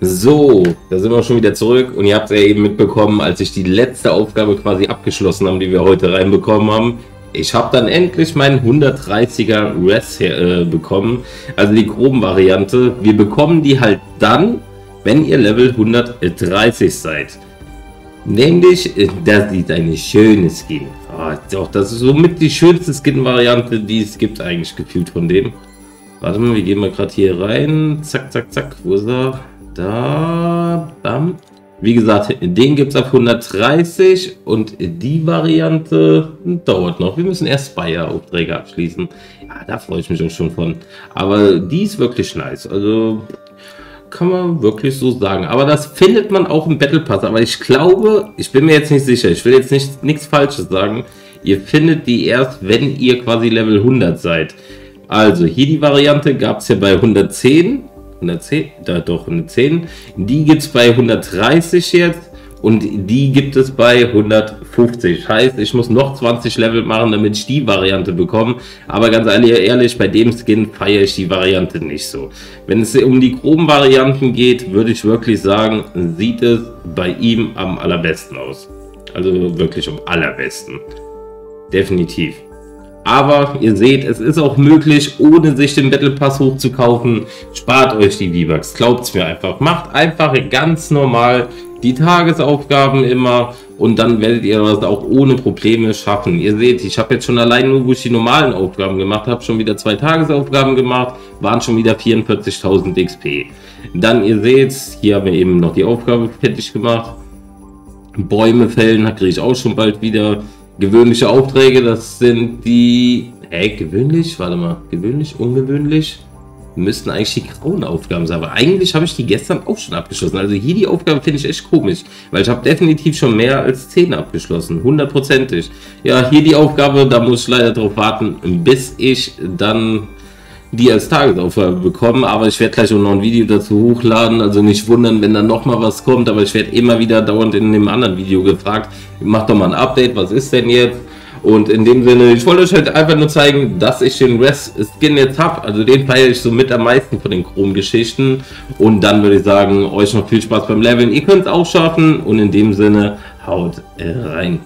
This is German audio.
So, da sind wir schon wieder zurück und ihr habt es ja eben mitbekommen, als ich die letzte Aufgabe quasi abgeschlossen habe, die wir heute reinbekommen haben. Ich habe dann endlich meinen 130er Res bekommen, also die groben Variante. Wir bekommen die halt dann, wenn ihr Level 130 seid. Nämlich, das sieht eine schöne Skin. Ah, doch, das ist somit die schönste Skin-Variante, die es gibt eigentlich gefühlt von dem. Warte mal, wir gehen mal gerade hier rein. Zack, zack, zack. Wo ist er? Da, bam. Wie gesagt, den gibt es ab 130 und die Variante dauert noch. Wir müssen erst Spire-Aufträge abschließen. Ja, da freue ich mich auch schon von. Aber die ist wirklich nice. Also kann man wirklich so sagen. Aber das findet man auch im Battle Pass. Aber ich glaube, ich bin mir jetzt nicht sicher. Ich will jetzt nichts Falsches sagen. Ihr findet die erst, wenn ihr quasi Level 100 seid. Also hier die Variante gab es ja bei 110. 110, da doch 110, die gibt es bei 130 jetzt und die gibt es bei 150. Heißt, ich muss noch 20 Level machen, damit ich die Variante bekomme. Aber ganz ehrlich, bei dem Skin feiere ich die Variante nicht so. Wenn es um die groben Varianten geht, würde ich wirklich sagen, sieht es bei ihm am allerbesten aus. Also wirklich am allerbesten. Definitiv. Aber ihr seht, es ist auch möglich, ohne sich den Battle Pass hochzukaufen. Spart euch die V-Bucks, glaubt's mir einfach. Macht einfach ganz normal die Tagesaufgaben immer und dann werdet ihr das auch ohne Probleme schaffen. Ihr seht, ich habe jetzt schon allein nur, wo ich die normalen Aufgaben gemacht habe, schon wieder 2 Tagesaufgaben gemacht, waren schon wieder 44.000 XP. Dann ihr seht, hier haben wir eben noch die Aufgabe fertig gemacht. Bäume fällen, da kriege ich auch schon bald wieder. Gewöhnliche Aufträge, das sind die... gewöhnlich? Warte mal. Gewöhnlich? Ungewöhnlich? Müssten eigentlich die grauen Aufgaben sein. Aber eigentlich habe ich die gestern auch schon abgeschlossen. Also hier die Aufgabe finde ich echt komisch. Weil ich habe definitiv schon mehr als 10 abgeschlossen. Hundertprozentig. Ja, hier die Aufgabe, da muss ich leider drauf warten, bis ich dann die als Tagesaufgabe bekomme. Aber ich werde gleich auch noch ein Video dazu hochladen. Also nicht wundern, wenn dann nochmal was kommt. Aber ich werde immer wieder dauernd in dem anderen Video gefragt, macht doch mal ein Update, was ist denn jetzt? Und in dem Sinne, ich wollte euch halt einfach nur zeigen, dass ich den Res-Skin jetzt habe. Also den feiere ich somit am meisten von den Chrom-Geschichten. Und dann würde ich sagen, euch noch viel Spaß beim Leveln. Ihr könnt es auch schaffen. Und in dem Sinne, haut rein.